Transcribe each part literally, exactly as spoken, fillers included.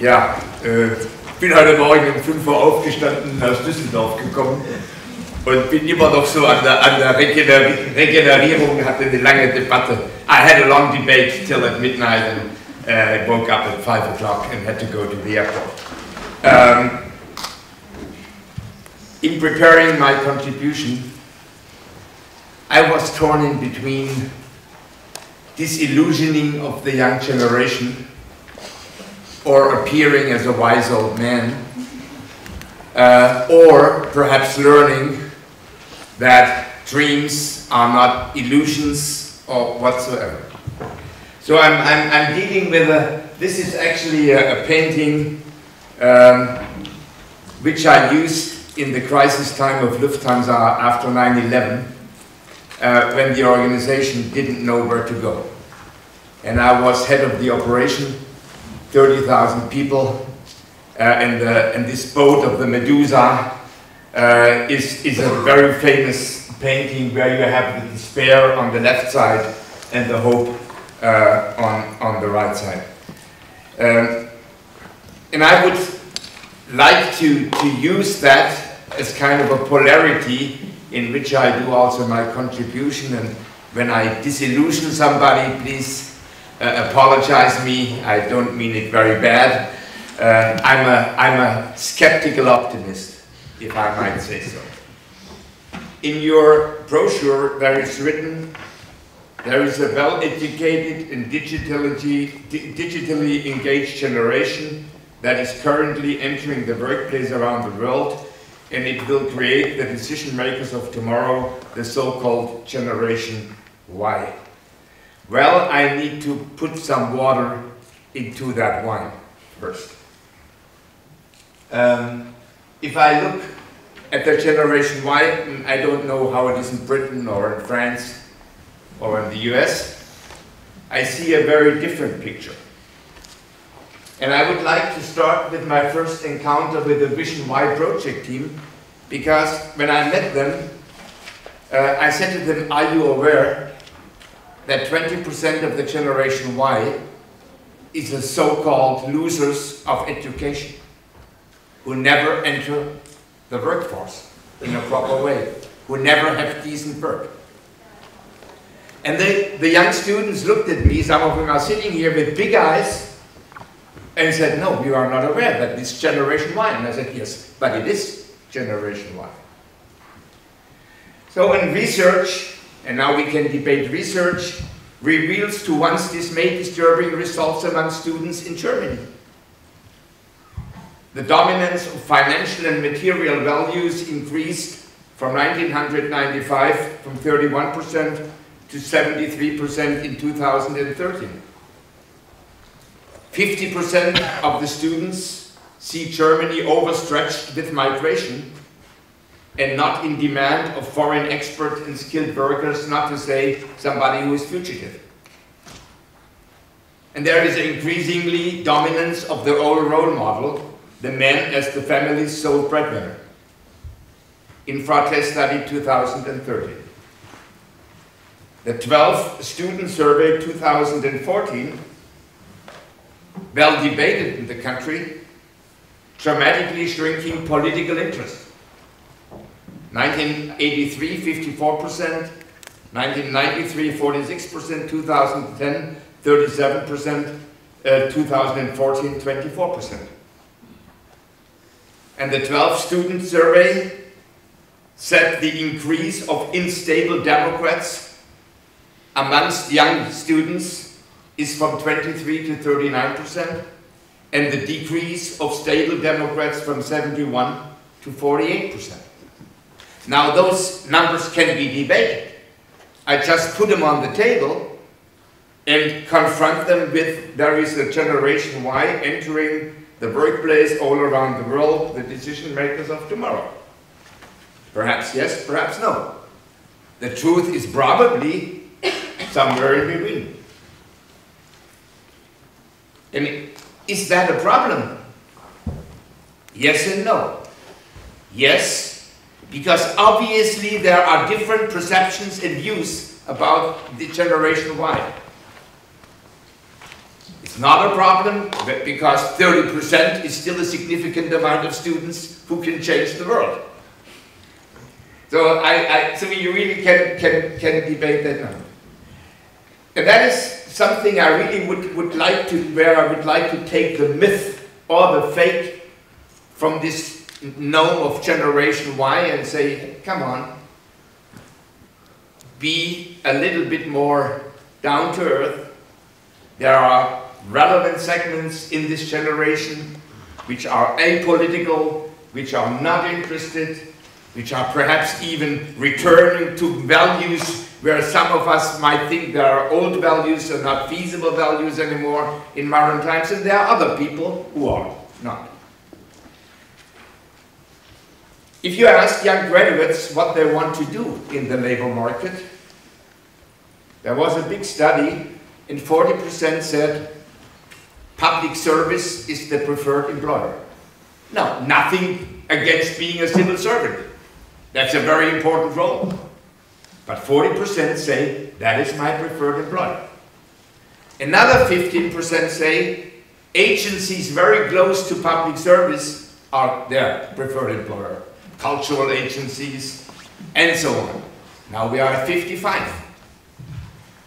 Ja, ich bin heute Morgen um fünf Uhr aufgestanden, aus Düsseldorf gekommen und bin immer noch so an der, an der Regenerierung, hatte eine lange Debatte. I had a long debate till at midnight and I woke up at five o'clock and had to go to the airport. Um, In preparing my contribution, I was torn in between disillusioning of the young generation or appearing as a wise old man, uh, or perhaps learning that dreams are not illusions or whatsoever. So I'm, I'm, I'm dealing with a, this is actually a, a painting um, which I used in the crisis time of Lufthansa after nine eleven, uh, when the organization didn't know where to go. And I was head of the operation, thirty thousand people, uh, and, uh, and this boat of the Medusa uh, is, is a very famous painting where you have the despair on the left side and the hope uh, on, on the right side. Um, and I would like to, to use that as kind of a polarity in which I do also my contribution, and when I disillusion somebody, please uh, apologize me, I don't mean it very bad. Uh, I'm, a, I'm a skeptical optimist, if I might say so. In your brochure there is written, there is a well-educated and digitally, digitally engaged generation that is currently entering the workplace around the world, and it will create the decision makers of tomorrow, the so-called Generation Y. Well, I need to put some water into that wine first. Um, if I look at the Generation Y, I don't know how it is in Britain or in France or in the U S, I see a very different picture. And I would like to start with my first encounter with the Vision Y project team, because when I met them, uh, I said to them, are you aware that twenty percent of the Generation Y is the so-called losers of education, who never enter the workforce in a proper way, who never have decent work? And they, the young students looked at me, some of them are sitting here with big eyes, and said, no, you are not aware that this Generation Y. And I said, yes, but it is Generation Y. So in research, and now we can debate research, reveals to one's dismay disturbing results among students in Germany. The dominance of financial and material values increased from nineteen ninety-five from thirty-one percent to seventy-three percent in two thousand thirteen. fifty percent of the students see Germany overstretched with migration and not in demand of foreign experts and skilled workers, not to say somebody who is fugitive. And there is increasingly dominance of the old role model, the man as the family's sole breadwinner, in Fratest study two thousand thirteen. The twelfth student survey two thousand fourteen, well debated in the country, dramatically shrinking political interest. nineteen eighty-three, fifty-four percent, nineteen ninety-three, forty-six percent, two thousand ten, thirty-seven percent, uh, two thousand fourteen, twenty-four percent. And the twelfth student survey said the increase of unstable Democrats amongst young students is from twenty-three to thirty-nine percent, and the decrease of stable Democrats from seventy-one to forty-eight percent. Now those numbers can be debated. I just put them on the table and confront them with there is a Generation Y entering the workplace all around the world, the decision makers of tomorrow. Perhaps yes, perhaps no. The truth is probably somewhere in between. And is that a problem? Yes and no. Yes, because obviously there are different perceptions and views about the Generation Y. It's not a problem because thirty percent is still a significant amount of students who can change the world. So I, I so you really can can can debate that now. And that is something I really would, would like to, where I would like to take the myth or the fake from this gnome of Generation Y and say, come on, be a little bit more down to earth. There are relevant segments in this generation which are apolitical, which are not interested, which are perhaps even returning to values where some of us might think there are old values or not feasible values anymore in modern times, and there are other people who are not. If you ask young graduates what they want to do in the labor market, there was a big study and forty percent said public service is the preferred employer. Now, nothing against being a civil servant. That's a very important role. But forty percent say, that is my preferred employer. Another fifteen percent say, agencies very close to public service are their preferred employer. Cultural agencies, and so on. Now we are at fifty-five.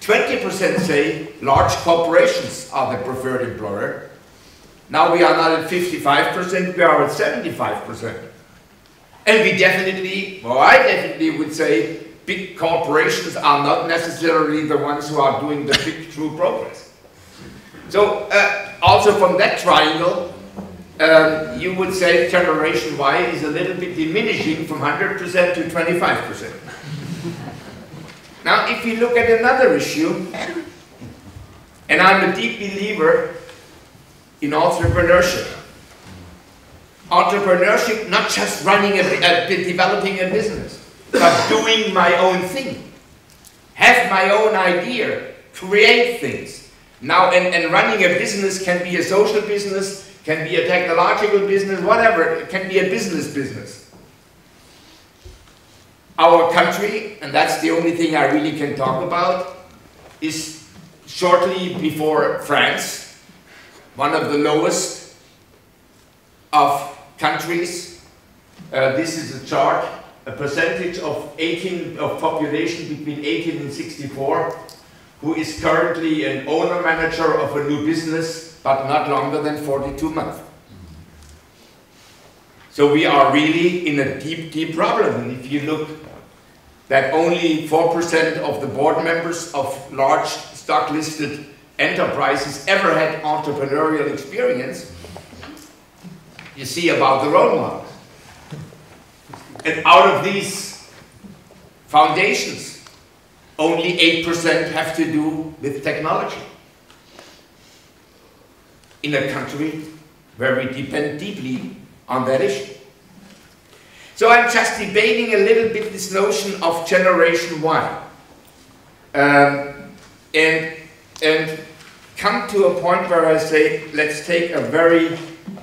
twenty percent say, large corporations are the preferred employer. Now we are not at fifty-five percent, we are at seventy-five percent. And we definitely, or I definitely would say, big corporations are not necessarily the ones who are doing the big true progress. So, uh, also from that triangle, um, you would say Generation Y is a little bit diminishing from one hundred percent to twenty-five percent. Now, if you look at another issue, and I'm a deep believer in entrepreneurship. Entrepreneurship, not just running a, a developing a business, but doing my own thing, have my own idea, create things. Now, and, and running a business can be a social business, can be a technological business, whatever, it can be a business business. Our country, and that's the only thing I really can talk about, is shortly before France, one of the lowest of countries. Uh, this is a chart. A percentage of eighteen of population between eighteen and sixty-four, who is currently an owner-manager of a new business, but not longer than forty-two months. So we are really in a deep, deep problem. And if you look that only four percent of the board members of large stock-listed enterprises ever had entrepreneurial experience, you see about the role model. And out of these foundations, only eight percent have to do with technology. In a country where we depend deeply on that issue. So I'm just debating a little bit this notion of Generation Y. Um, and, and come to a point where I say, let's take a very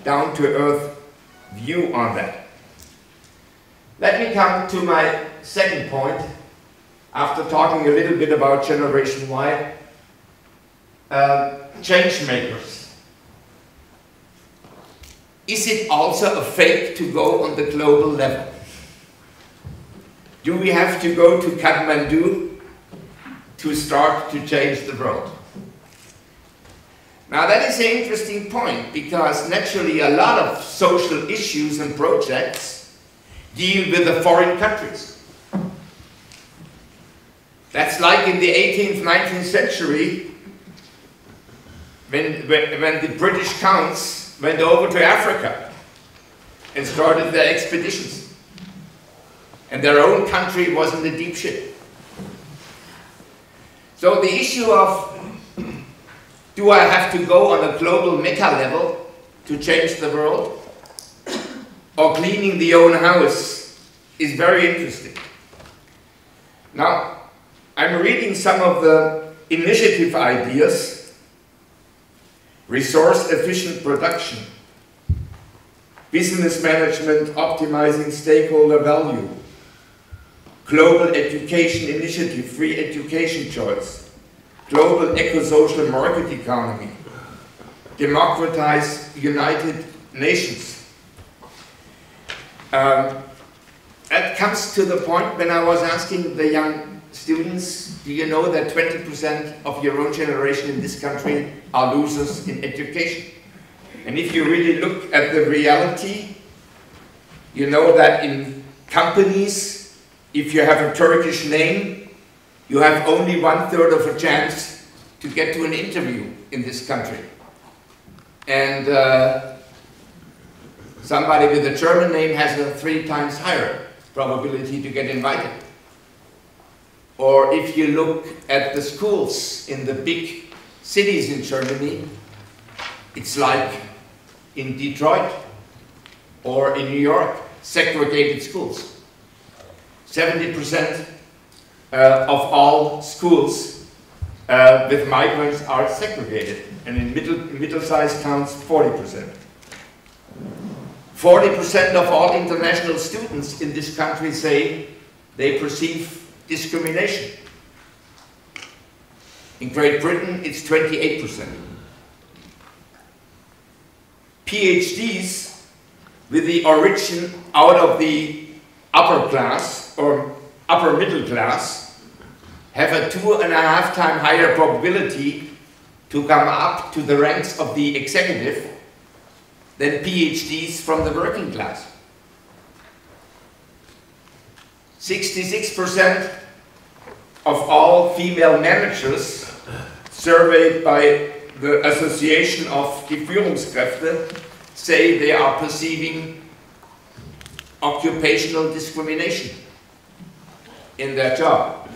down-to-earth view on that. Let me come to my second point, after talking a little bit about Generation Y, uh, change makers. Is it also a fake to go on the global level? Do we have to go to Kathmandu to start to change the world? Now that is an interesting point, because naturally a lot of social issues and projects deal with the foreign countries. That's like in the eighteenth, nineteenth century, when, when, when the British counts went over to Africa and started their expeditions. And their own country was in the deep shit. So the issue of, do I have to go on a global meta level to change the world? Or cleaning the own house is very interesting. Now, I'm reading some of the initiative ideas. Resource efficient production, business management, optimizing stakeholder value, Global Education Initiative, Free Education Choice, Global Eco-Social Market Economy, Democratize United Nations. Um, that comes to the point when I was asking the young students, do you know that twenty percent of your own generation in this country are losers in education? And if you really look at the reality, you know that in companies, if you have a Turkish name, you have only one-third of a chance to get to an interview in this country. And uh, somebody with a German name has a three times higher probability to get invited. Or if you look at the schools in the big cities in Germany, it's like in Detroit or in New York, segregated schools. seventy percent uh, of all schools uh, with migrants are segregated, and in middle, middle-sized towns, forty percent. forty percent of all international students in this country say they perceive discrimination. In Great Britain, it's twenty-eight percent. PhDs with the origin out of the upper class or upper middle class have a two and a half time higher probability to come up to the ranks of the executive than PhDs from the working class. sixty-six percent of all female managers surveyed by the Association of die Führungskräfte say they are perceiving occupational discrimination in their job.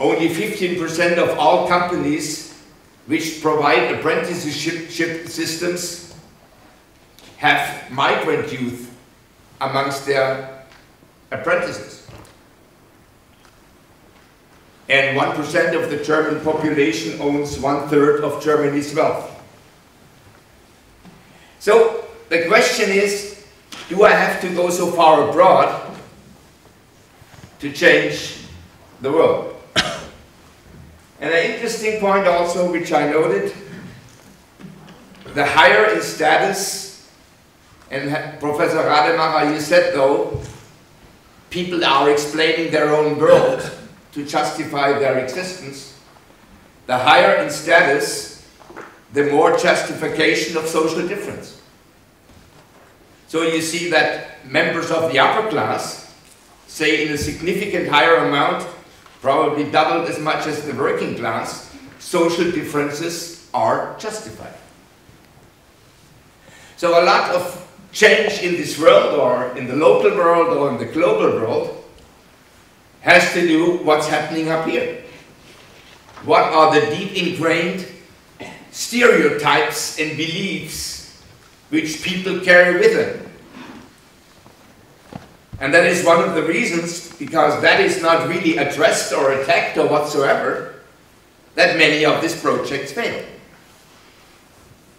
Only fifteen percent of all companies which provide apprenticeship systems have migrant youth amongst their apprentices. And one percent of the German population owns one-third of Germany's wealth. So the question is, do I have to go so far abroad to change the world? And an interesting point also, which I noted, the higher in status, and Professor Rademacher, you said though, people are explaining their own world to justify their existence. The higher in status, the more justification of social difference. So you see that members of the upper class say in a significant higher amount, probably doubled as much as the working class, social differences are justified. So a lot of change in this world, or in the local world, or in the global world, has to do what's happening up here. What are the deep ingrained stereotypes and beliefs which people carry with them? And that is one of the reasons, because that is not really addressed or attacked or whatsoever, that many of these projects fail.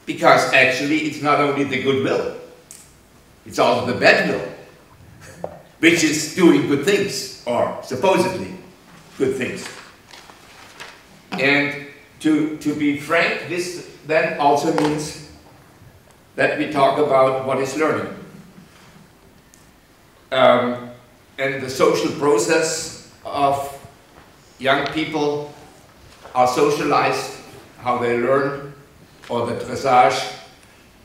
Because actually it's not only the goodwill, it's also the badwill, which is doing good things, or supposedly good things. And to, to be frank, this then also means that we talk about what is learning. Um, and the social process of young people are socialized, how they learn, or the dressage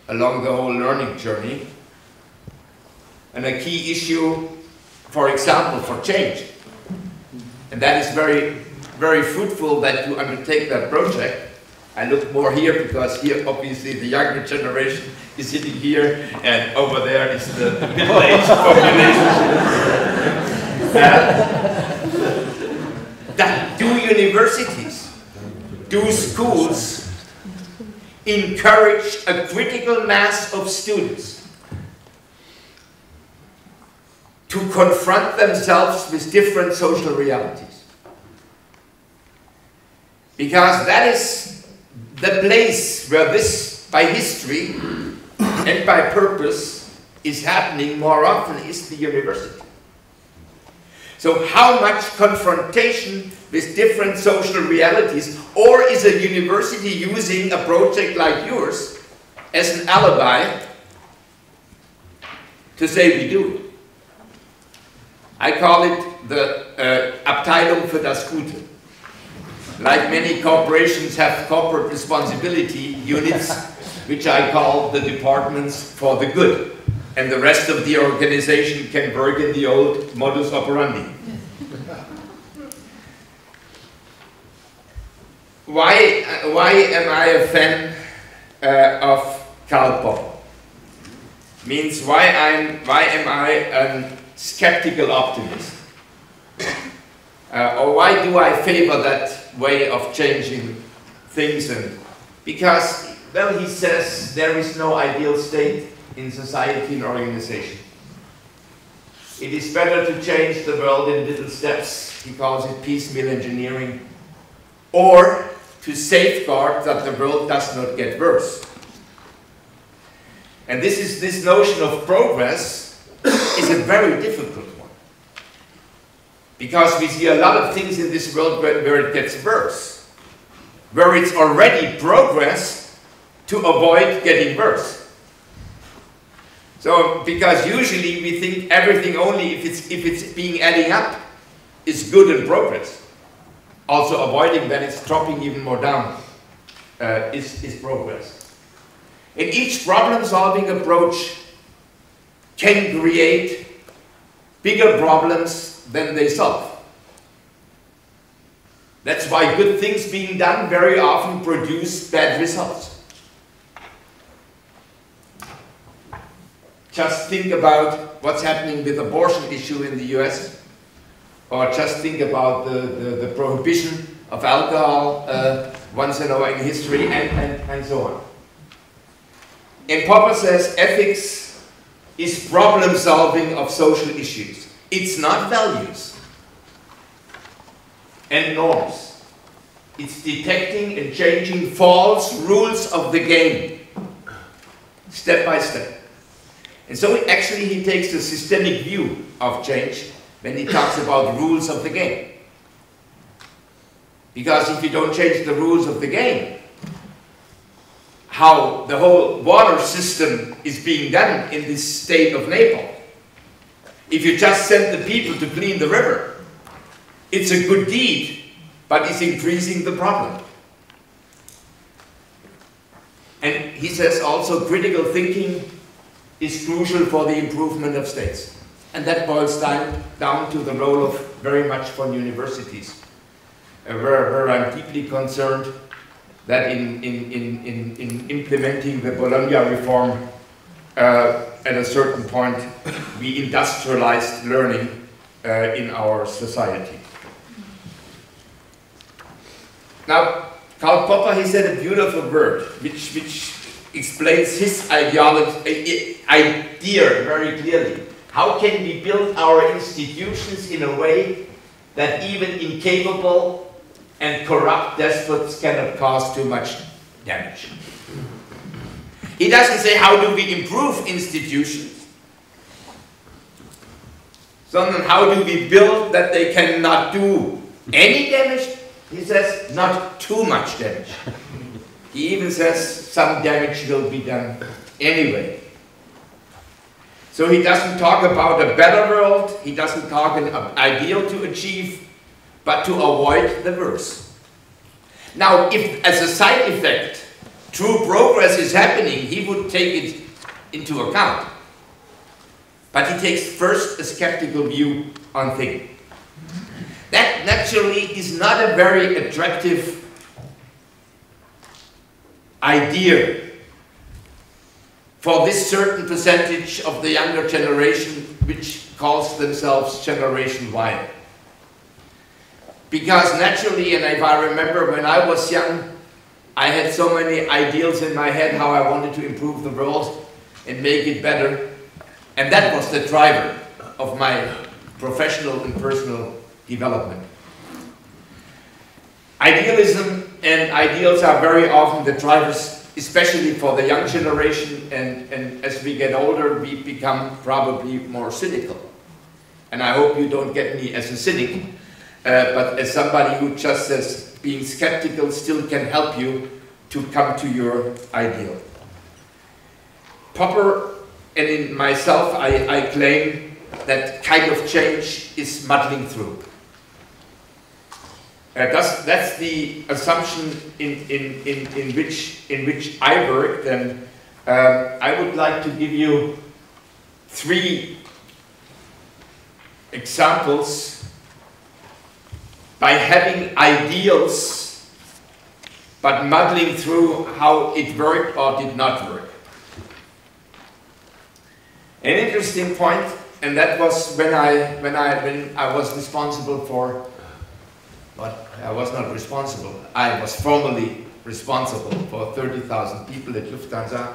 along the whole learning journey. And a key issue, for example, for change. And that is very, very fruitful that you undertake that project. I look more here because here, obviously, the younger generation is sitting here, and over there is the middle-aged population. uh, that do universities, do schools encourage a critical mass of students to confront themselves with different social realities? Because that is the place where this, by history and by purpose, is happening more often, is the university. So how much confrontation with different social realities, or is a university using a project like yours as an alibi to say we do it? I call it the uh, Abteilung für das Gute. Like many corporations have corporate responsibility units, which I call the departments for the good. And the rest of the organization can work in the old modus operandi. Why, why am I a fan uh, of Karl Popper? Means why, I'm, why am I a skeptical optimist? Uh, or why do I favor that way of changing things? And because, well, he says there is no ideal state in society and organization. It is better to change the world in little steps, he calls it piecemeal engineering, or to safeguard that the world does not get worse. And this is this notion of progress is a very difficult one. Because we see a lot of things in this world where, where it gets worse. Where it's already progress to avoid getting worse. So, because usually we think everything only if it's, if it's being adding up is good and progress. Also avoiding that it's dropping even more down uh, is, is progress. And each problem-solving approach can create bigger problems than they solve. That's why good things being done very often produce bad results. Just think about what's happening with the abortion issue in the U S, or just think about the, the, the prohibition of alcohol uh, once and over in history, and, and, and so on. And Popper says ethics is problem solving of social issues. It's not values and norms. It's detecting and changing false rules of the game, step by step. And so it actually he takes a systemic view of change when he talks about rules of the game. Because if you don't change the rules of the game, how the whole water system is being done in this state of Nepal, if you just send the people to clean the river, it's a good deed, but it's increasing the problem. And he says also critical thinking is crucial for the improvement of states. And that boils down, down to the role of very much for universities, uh, where, where I'm deeply concerned that in, in, in, in, in implementing the Bologna reform, uh, at a certain point, we industrialized learning uh, in our society. Now, Karl Popper, he said a beautiful word, which, which explains his ideology, idea very clearly. How can we build our institutions in a way that even incapable and corrupt despots cannot cause too much damage? He doesn't say how do we improve institutions, so then how do we build that they cannot do any damage? He says not too much damage. He even says some damage will be done anyway. So he doesn't talk about a better world, he doesn't talk an ideal to achieve, but to avoid the worst. Now, if as a side effect, true progress is happening, he would take it into account. But he takes first a skeptical view on things. That naturally is not a very attractive idea for this certain percentage of the younger generation which calls themselves Generation Y. Because naturally, and if I remember when I was young, I had so many ideals in my head how I wanted to improve the world and make it better. And that was the driver of my professional and personal development. Idealism and ideals are very often the drivers, especially for the young generation, and, and as we get older, we become probably more cynical. And I hope you don't get me as a cynic, uh, but as somebody who just says being skeptical still can help you to come to your ideal. Popper and in myself, I, I claim that kind of change is muddling through. Uh, that's, that's the assumption in, in, in, in, which, in which I work. Then uh, I would like to give you three examples by having ideals but muddling through how it worked or did not work. An interesting point, and that was when I, when I, when I was responsible for But I was not responsible. I was formally responsible for thirty thousand people at Lufthansa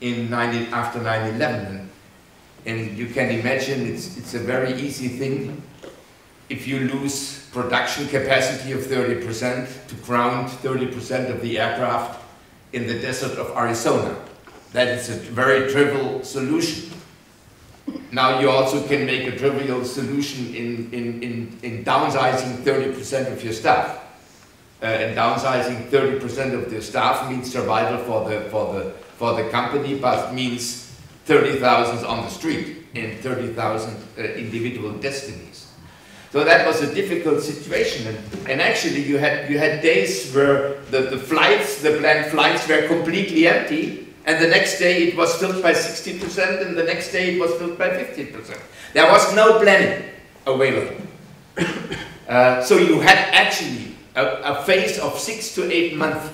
in nineteen, after nine eleven. And you can imagine it's, it's a very easy thing if you lose production capacity of thirty percent to ground thirty percent of the aircraft in the desert of Arizona. That is a very trivial solution. Now you also can make a trivial solution in, in, in, in downsizing thirty percent of your staff. Uh, and downsizing thirty percent of the staff means survival for the, for the, for the company, but means thirty thousand on the street and thirty thousand uh, individual destinies. So that was a difficult situation. And, and actually you had, you had days where the, the flights, the planned flights were completely empty. And the next day it was filled by sixty percent, and the next day it was filled by fifty percent. There was no planning available. uh, so you had actually a, a phase of six to eight months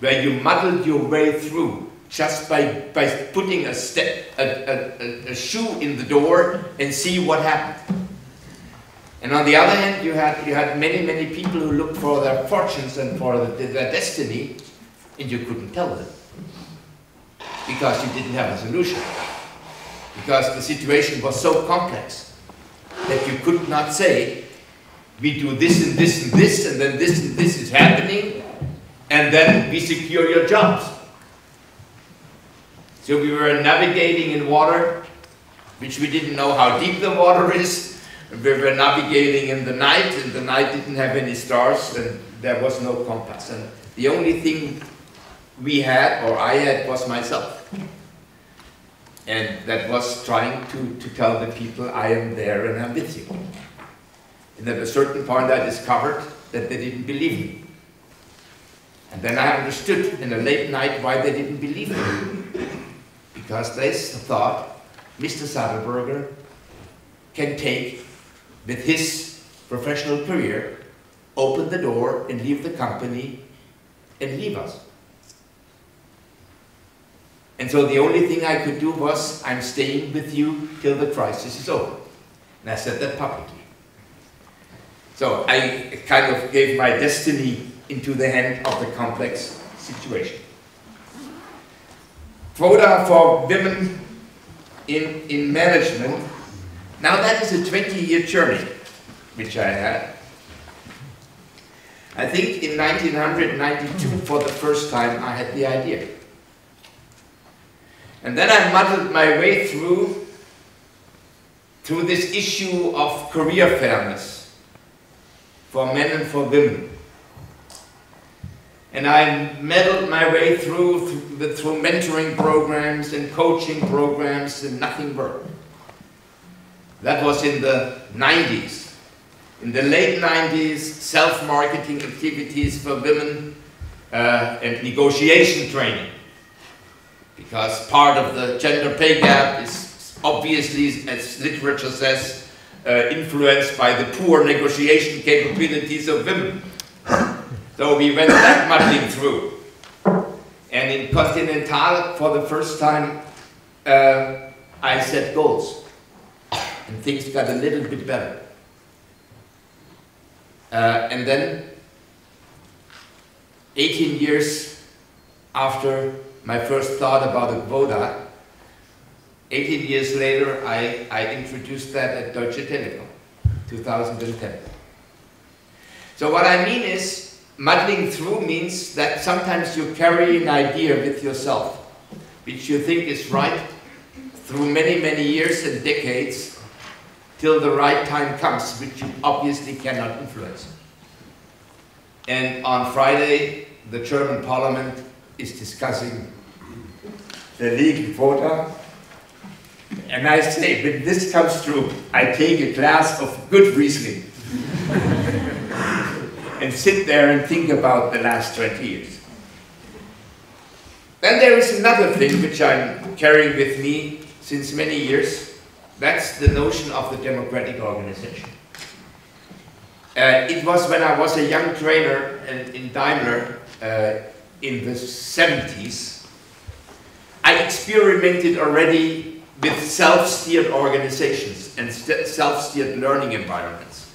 where you muddled your way through just by, by putting a, step, a, a, a shoe in the door and see what happened. And on the other hand, you had, you had many, many people who looked for their fortunes and for the, their destiny, and you couldn't tell them. Because you didn't have a solution. Because the situation was so complex that you could not say, we do this and this and this, and then this and this is happening, and then we secure your jobs. So we were navigating in water, which we didn't know how deep the water is. We were navigating in the night, and the night didn't have any stars, and there was no compass. And the only thing we had, or I had, was myself. And that was trying to, to tell the people, I am there and I'm with you. And at a certain point I discovered that they didn't believe me. And then I understood in a late night why they didn't believe me. Because they thought Mister Sadelberger can take, with his professional career, open the door and leave the company and leave us. And so the only thing I could do was, I'm staying with you till the crisis is over. And I said that publicly. So I kind of gave my destiny into the hand of the complex situation. Quota for women in, in management. Now that is a twenty-year journey, which I had. I think in nineteen ninety-two, for the first time, I had the idea. And then I muddled my way through, through this issue of career fairness for men and for women. And I meddled my way through, through, through mentoring programs and coaching programs, and nothing worked. That was in the nineties. In the late nineties, self-marketing activities for women uh, and negotiation training. Because part of the gender pay gap is obviously, as literature says, uh, influenced by the poor negotiation capabilities of women. So we went that muddling through. And in Continental, for the first time, uh, I set goals. And things got a little bit better. Uh, and then, eighteen years after my first thought about a quota, eighteen years later, I, I introduced that at Deutsche Telekom, two thousand ten. So what I mean is, muddling through means that sometimes you carry an idea with yourself, which you think is right, through many, many years and decades, till the right time comes, which you obviously cannot influence. And on Friday, the German parliament is discussing the legal quota. And I say, when this comes through, I take a glass of good Riesling and sit there and think about the last twenty years. Then there is another thing which I'm carrying with me since many years. That's the notion of the democratic organization. Uh, it was when I was a young trainer in, in Daimler uh, in the seventies. I experimented already with self-steered organizations and self-steered learning environments,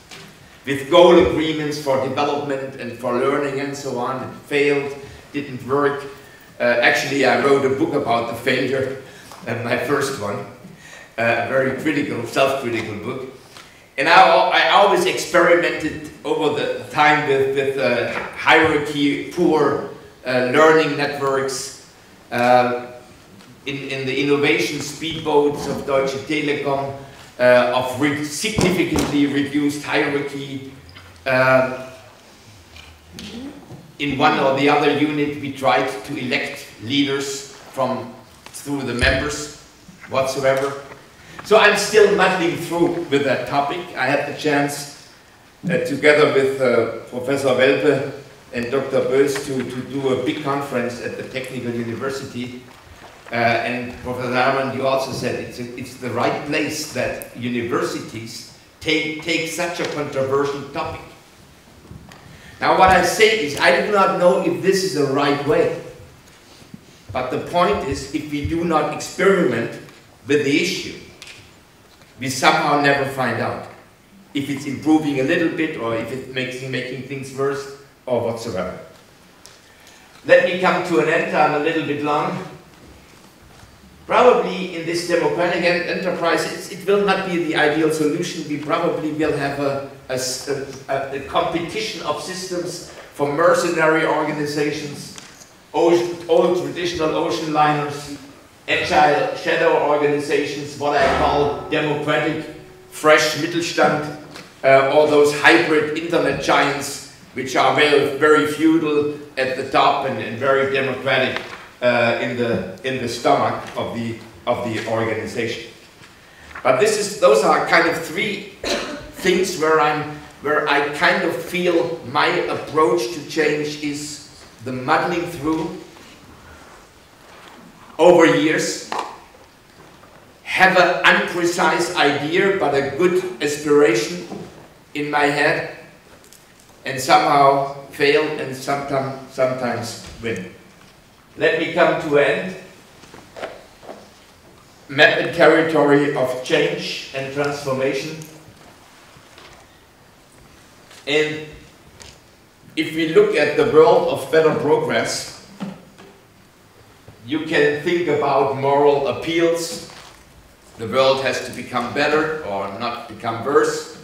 with goal agreements for development and for learning and so on. It failed, didn't work. Uh, actually, I wrote a book about the failure, uh, my first one. A uh, very critical, self-critical book. And I, I always experimented over the time with, with uh, hierarchy, poor uh, learning networks, uh, in, in the innovation speedboats of Deutsche Telekom, uh, of re significantly reduced hierarchy. Uh, in one or the other unit, we tried to elect leaders from through the members whatsoever. So I'm still muddling through with that topic. I had the chance, uh, together with uh, Professor Welpe and Doctor Boes, to, to do a big conference at the Technical University. Uh, and Professor Armand, you also said it's, a, it's the right place that universities take, take such a controversial topic. Now what I say is, I do not know if this is the right way. But the point is, if we do not experiment with the issue, we somehow never find out if it's improving a little bit or if it's making, making things worse or whatsoever. Let me come to an end. I'm a little bit long. Probably in this democratic enterprise, it's, it will not be the ideal solution. We probably will have a, a, a, a competition of systems for mercenary organizations, ocean, old traditional ocean liners, agile shadow organizations, what I call democratic, fresh Mittelstand, uh, or those hybrid internet giants, which are very, very feudal at the top and, and very democratic uh, in the in the stomach of the of the organization. But this is those are kind of three things where I'm where I kind of feel my approach to change is the muddling through. Over years, have an unprecise idea but a good aspiration in my head, and somehow fail and sometimes sometimes win. Let me come to end. Map and territory of change and transformation. And if we look at the world of better progress, you can think about moral appeals. The world has to become better or not become worse.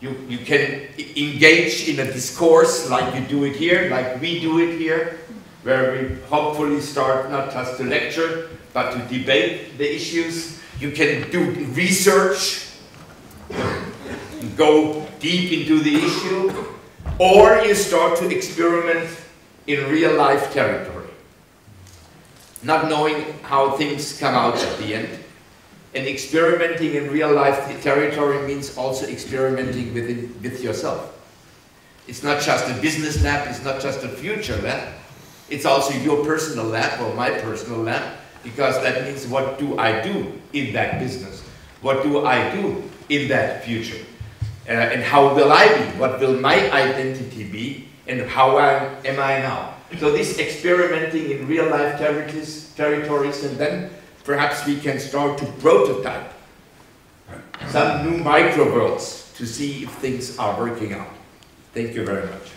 You, you can engage in a discourse like you do it here, like we do it here, where we hopefully start not just to lecture, but to debate the issues. You can do research, go deep into the issue, or you start to experiment in real life territory, not knowing how things come out at the end. And experimenting in real-life territory means also experimenting within, with yourself. It's not just a business lab, it's not just a future lab, it's also your personal lab or my personal lab, because that means what do I do in that business? What do I do in that future? Uh, and how will I be? What will my identity be? And how am I now? So this experimenting in real-life territories, territories, and then perhaps we can start to prototype some new micro-worlds to see if things are working out. Thank you very much.